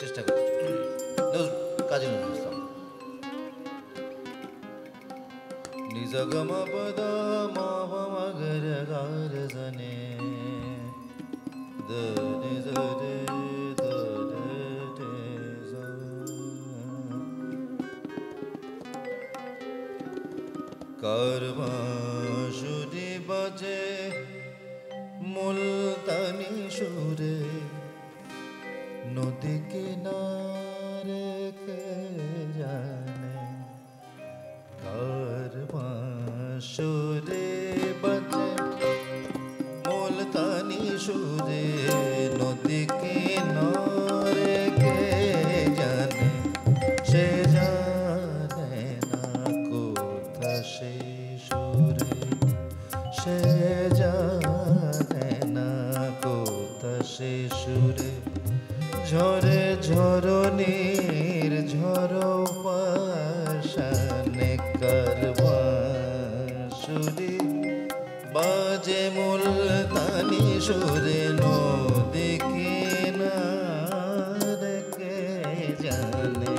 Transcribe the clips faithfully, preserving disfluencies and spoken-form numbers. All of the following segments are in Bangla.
চেষ্টা করছি কাজে মনোযোগ নিজগমা পদা মামগর গার জনে দ নিজ রে कर बांसुरी बजे मुल्तानी सुरे नदी किनारे के जाने कर बांसुरी बजे मुल्तानी सुरे नदी किनारे के जाने से সুরে ঝরে ঝরণীর ঝরো পাশানে কার বাঁশরি বাজে মুলতানি সুরে নদী কিনারে কে জানে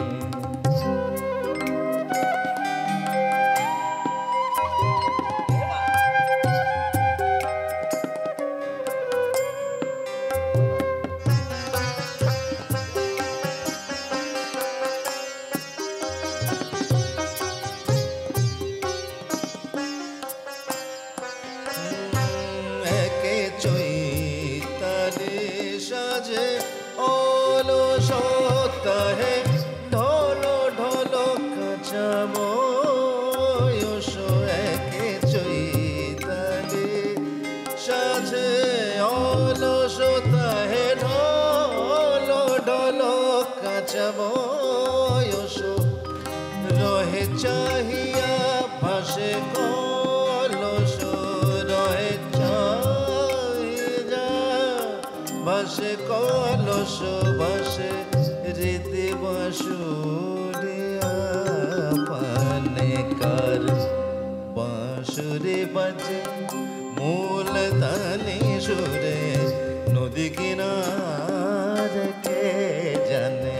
रहे चाहिया भाषे कलश रहे चाहिया भाषे कलश भाषे रीति बांसुरिया पाने कर बांसुरी बजे मुलतानी सुरे नदी किनारे के जाने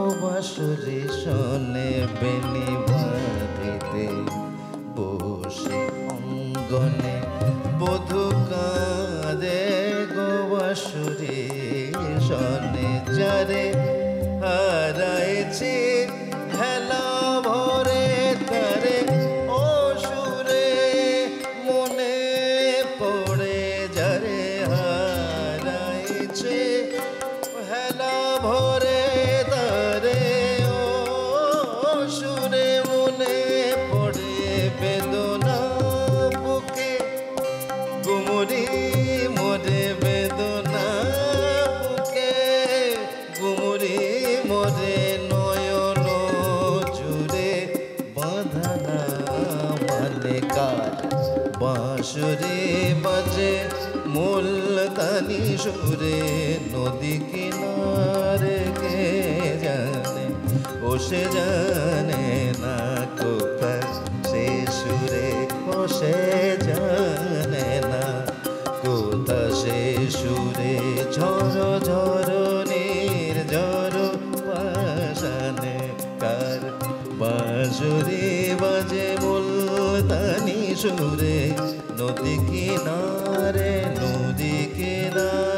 বাঁশরি শোনে বেনি বাঁধিতে বসে অঙ্গনে বধূ কাঁদে গো বাঁশরি শোনে যারে হারাইছি হেলা ভরে তারে অসুরে মনে পড়ে যারে হারাইছে হেলা ভরে বাঁশরি বাজে মুলতানি সুরে নদী কিনারে কে জানে ও সে জানে না কোথায় সে সুরে ও সে জানে না কোথায় সে সুরে ঝড়ো ঝড়ো নীর ঝড়ো পাশানে কার বাঁশরি বাজে মুলতানি সুরে নদী কিনারে নদী কিনারে।